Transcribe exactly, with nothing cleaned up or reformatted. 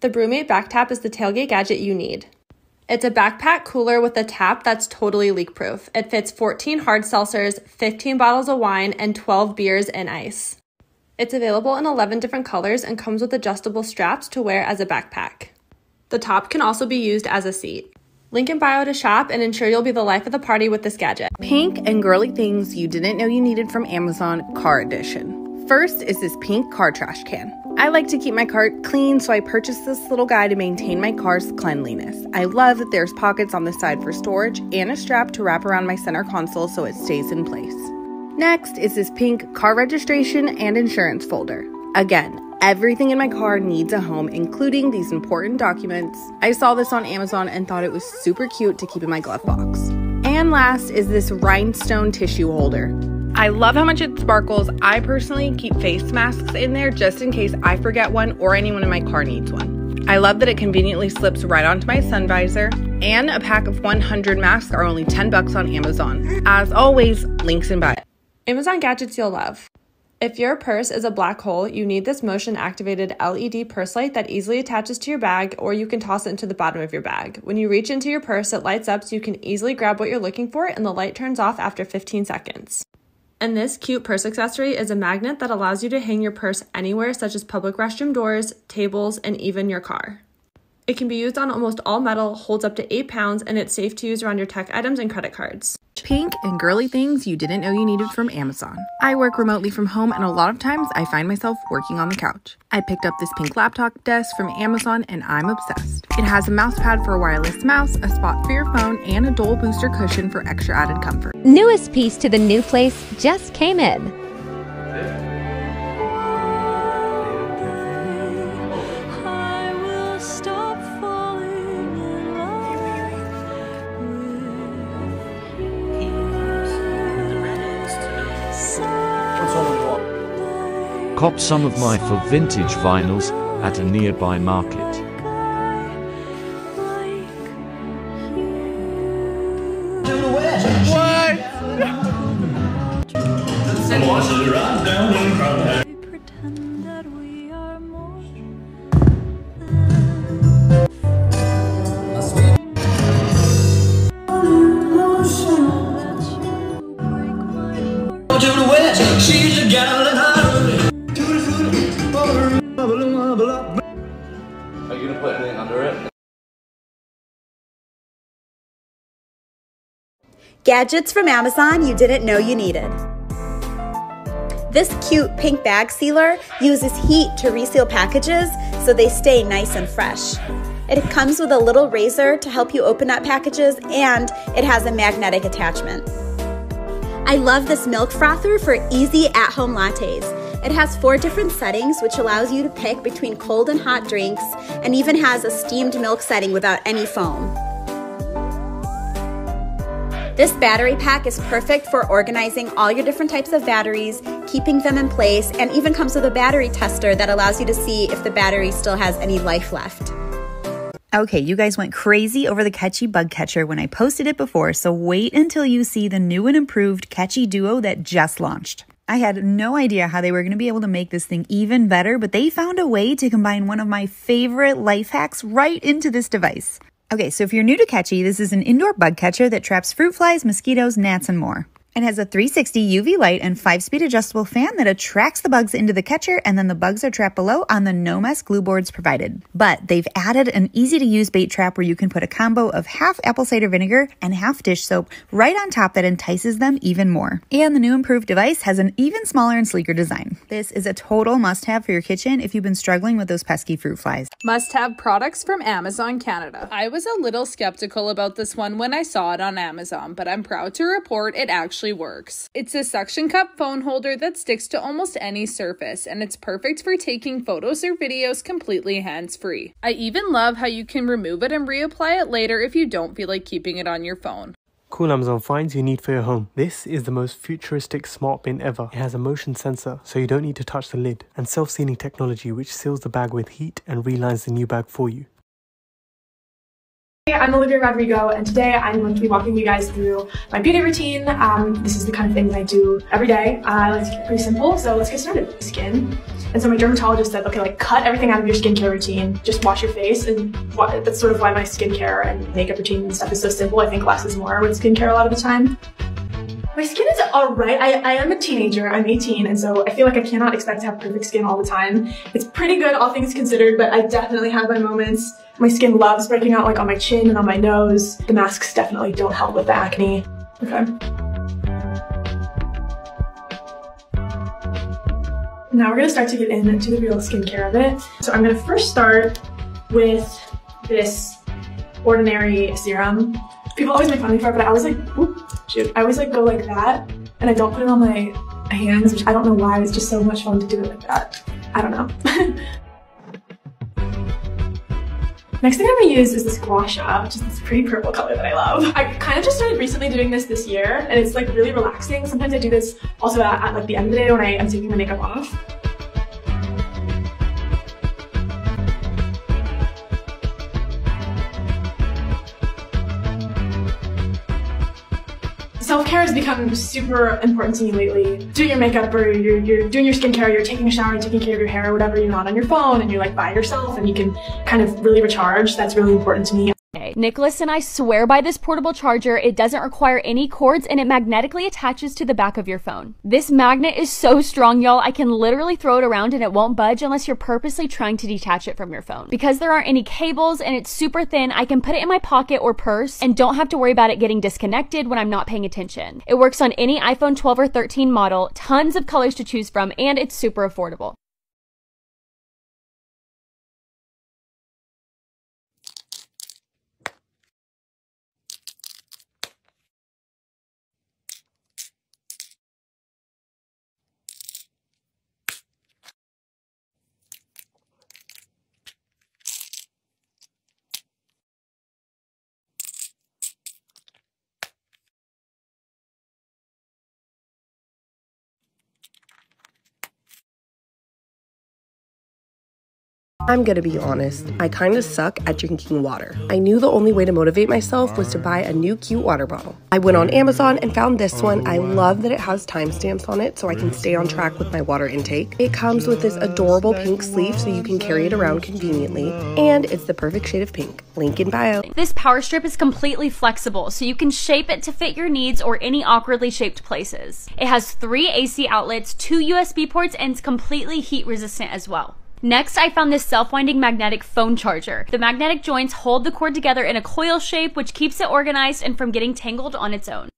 The BrüMate back tap is the tailgate gadget you need. It's a backpack cooler with a tap that's totally leak-proof. It fits fourteen hard seltzers, fifteen bottles of wine, and twelve beers and ice. It's available in eleven different colors and comes with adjustable straps to wear as a backpack. The top can also be used as a seat. Link in bio to shop and ensure you'll be the life of the party with this gadget. Pink and girly things you didn't know you needed from Amazon, car edition. First is this pink car trash can. I like to keep my cart clean, so I purchased this little guy to maintain my car's cleanliness. I love that there's pockets on the side for storage and a strap to wrap around my center console so it stays in place. Next is this pink car registration and insurance folder. Again, everything in my car needs a home, including these important documents. I saw this on Amazon and thought it was super cute to keep in my glove box. And last is this rhinestone tissue holder. I love how much it sparkles. I personally keep face masks in there just in case I forget one or anyone in my car needs one. I love that it conveniently slips right onto my sun visor, and a pack of one hundred masks are only ten bucks on Amazon. As always, links in bio. Amazon gadgets you'll love. If your purse is a black hole, you need this motion-activated L E D purse light that easily attaches to your bag, or you can toss it into the bottom of your bag. When you reach into your purse, it lights up so you can easily grab what you're looking for, and the light turns off after fifteen seconds. And this cute purse accessory is a magnet that allows you to hang your purse anywhere, such as public restroom doors, tables, and even your car. It can be used on almost all metal, holds up to eight pounds, and it's safe to use around your tech items and credit cards. Pink and girly things you didn't know you needed from Amazon. I work remotely from home, and a lot of times I find myself working on the couch. I picked up this pink laptop desk from Amazon, and I'm obsessed. It has a mouse pad for a wireless mouse, a spot for your phone, and a Dole booster cushion for extra added comfort. Newest piece to the new place just came in. Cop some of my for vintage vinyls at a nearby market. Are you gonna put anything under it? Gadgets from Amazon you didn't know you needed. This cute pink bag sealer uses heat to reseal packages so they stay nice and fresh. It comes with a little razor to help you open up packages, and it has a magnetic attachment. I love this milk frother for easy at-home lattes. It has four different settings, which allows you to pick between cold and hot drinks, and even has a steamed milk setting without any foam. This battery pack is perfect for organizing all your different types of batteries, keeping them in place, and even comes with a battery tester that allows you to see if the battery still has any life left. Okay, you guys went crazy over the Catchy Bug Catcher when I posted it before, so wait until you see the new and improved Catchy Duo that just launched. I had no idea how they were going to be able to make this thing even better, but they found a way to combine one of my favorite life hacks right into this device. Okay, so if you're new to Catchy, this is an indoor bug catcher that traps fruit flies, mosquitoes, gnats, and more. It has a three sixty U V light and five-speed adjustable fan that attracts the bugs into the catcher, and then the bugs are trapped below on the no-mess glue boards provided. But they've added an easy-to-use bait trap where you can put a combo of half apple cider vinegar and half dish soap right on top that entices them even more. And the new improved device has an even smaller and sleeker design. This is a total must-have for your kitchen if you've been struggling with those pesky fruit flies. Must-have products from Amazon Canada. I was a little skeptical about this one when I saw it on Amazon, but I'm proud to report it actually works. It's a suction cup phone holder that sticks to almost any surface, and it's perfect for taking photos or videos completely hands-free. I even love how you can remove it and reapply it later if you don't feel like keeping it on your phone. Cool Amazon finds you need for your home. This is the most futuristic smart bin ever. It has a motion sensor, so you don't need to touch the lid, and self-sealing technology which seals the bag with heat and relines the new bag for you. I'm Olivia Rodrigo, and today I'm going to be walking you guys through my beauty routine. Um, this is the kind of things I do every day. Uh, I like to keep it pretty simple, so let's get started. Skin. And so my dermatologist said, okay, like cut everything out of your skincare routine. Just wash your face, and that's sort of why my skincare and makeup routine and stuff is so simple. I think less is more with skincare a lot of the time. My skin is all right. I, I am a teenager, I'm eighteen, and so I feel like I cannot expect to have perfect skin all the time. It's pretty good, all things considered, but I definitely have my moments. My skin loves breaking out like on my chin and on my nose. The masks definitely don't help with the acne. Okay. Now we're gonna start to get into the real skincare of it. So I'm gonna first start with this Ordinary serum. People always make fun of me for it, but I always like, whoop, shoot. I always like go like that, and I don't put it on my hands, which I don't know why, it's just so much fun to do it like that. I don't know. Next thing I'm gonna use is this Gua Sha, which is this pretty purple color that I love. I kind of just started recently doing this this year, and it's like really relaxing. Sometimes I do this also at, at like the end of the day when I am taking my makeup off. Self-care has become super important to me lately. Doing your makeup or you're, you're doing your skincare, you're taking a shower, you're taking care of your hair or whatever, you're not on your phone and you're like by yourself and you can kind of really recharge. That's really important to me. Nicholas and I swear by this portable charger. It doesn't require any cords and it magnetically attaches to the back of your phone. This magnet is so strong, y'all. I can literally throw it around and it won't budge unless you're purposely trying to detach it from your phone. Because there aren't any cables and it's super thin, I can put it in my pocket or purse and don't have to worry about it getting disconnected when I'm not paying attention. It works on any iPhone twelve or thirteen model, tons of colors to choose from, and it's super affordable. I'm gonna be honest, I kinda suck at drinking water. I knew the only way to motivate myself was to buy a new cute water bottle. I went on Amazon and found this one. I love that it has timestamps on it so I can stay on track with my water intake. It comes with this adorable pink sleeve so you can carry it around conveniently, and it's the perfect shade of pink. Link in bio. This power strip is completely flexible so you can shape it to fit your needs or any awkwardly shaped places. It has three A C outlets, two U S B ports, and it's completely heat resistant as well. Next, I found this self-winding magnetic phone charger. The magnetic joints hold the cord together in a coil shape, which keeps it organized and from getting tangled on its own.